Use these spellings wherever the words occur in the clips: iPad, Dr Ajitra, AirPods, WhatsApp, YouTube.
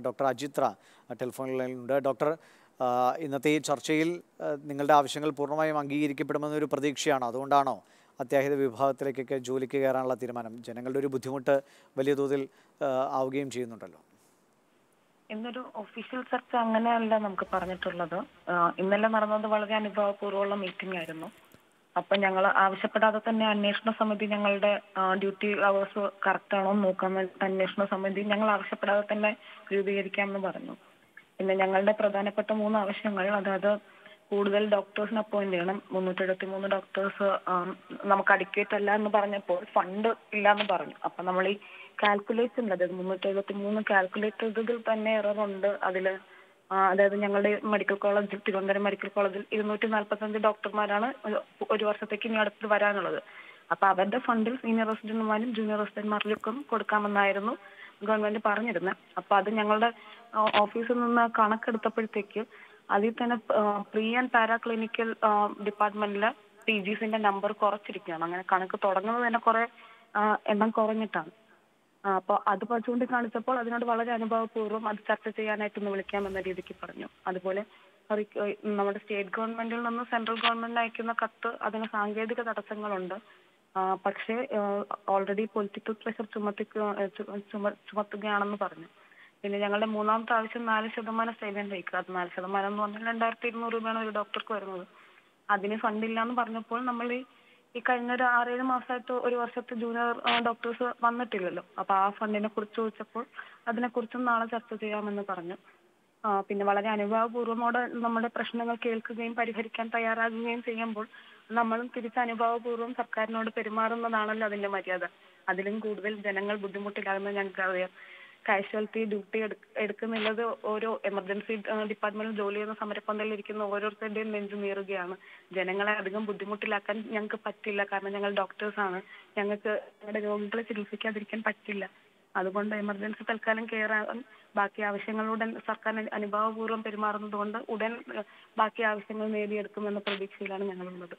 Dr Ajitra, telephone line. Doctor, in the Churchill, Ningalda Vishangal Purma, Mangi, Kipaman, Pradixiana, Dondano, Athea Vibha, Teleke, Juliki, and Latirman, General Butimota, Velidozil, our game Ginotalo. In the official search, Angana and Namkaparnatulado, in the Lamarana, the Valganipa, Purola meeting, I don't know. Upon Yangala, Avishapata, and National Summit in Yangalda, duty hours, Kartano, Mokam, and National Summit in Yangal Avishapata, and Ruby Camabarno. In the Yangalda Pradana Patamuna, Avishangal, other Udel doctors, Napoleon, Munutatimuna doctors, Namakadicate, Lan Barnapol, Fund, Ilan Barn. Upon normally calculates and other Munutatimuna calculators, the Gilpanera on the Adela. There's a young medical college, Tirondra Medical College, Ilmutin the Doctor Marana, Ujursa taking out the Varana. A pavan the funders, inner resident one, junior resident Marlukum, Kodakam and Irano, government paranidana, a pavan younger office in the Kanaka, Aditana pre and paraclinical department, PGs in the number correctivan, and a Kanaka Torano and a Kore and Koranitan. Other opportunity can't support other than Valana Purum and Saturday and at Mulikam and the Kiparno. Other number state government and the central government like in the Kata, other Sanga, the Katasangalunda, Pakshe already political pressure to Matugana Parna. In the Yangal Munam Tavishan marriage of the Manasavian Lakrat, marriage of the Manan and Directed Muruban with Dr. Quermo. Adini Fundilan Barnapol, normally. I kind of said to University of Junior Doctors on the Tillo, a path and then a Kurtu support, other Kurtun knowledge after the Amanda Parana. Pinavalaganiva, Buru model, number depression of a Kilk game, Periharikan Tayara, James Singapore, Naman Kirisaniva, Burum, Subcarno, Perimaran, Nana, Lavina Mariada, Adilin Goodwill, General Budimutil, and Career, Casualty, Duty, Edcamilla, the Oro Emergency Department, Jolie, and Samarapanda Likin, Oro, said in Engineer Gama, General Adigam Budimutilak, Yanka Patilla, Carmen, doctors, Yanka, Silvica, Rican Patilla. Other one, the emergency Talkan Kera, Bakia, Vishangal, and Sarkan, and Aniba, Urum, Perimaran, Donda, Uden, Bakia, Vishangal, maybe Edcam, the Predicilla, and Yangal.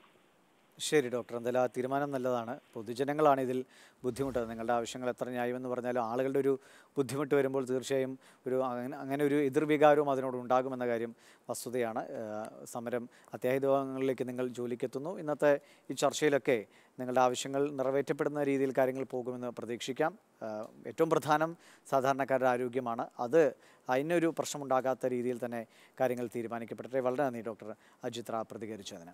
Share Doctor and the La Tirman and the Lana, Pudijangalanidil, Budhimuta, and Lashangalatana, even the Varnella, Alagal, Budhimutu, Rembolz, Shame, Anganu, Idrubigarum, Mother Dagam and the Garium, Vasudiana, Samaram, Athedo, Lakinangal, Julie Ketuno, Inata, Icharshela K, Nangalavishangal, Narvetapan, the Redil Karingal Pogum, the Pradikshikam, Etumberthanam, Sadhana Kararu Gimana, other I know you Persamundaga, the Redil than a Karingal Tirmani Capitrevalda, and the Doctor Ajitra Pradigarichana.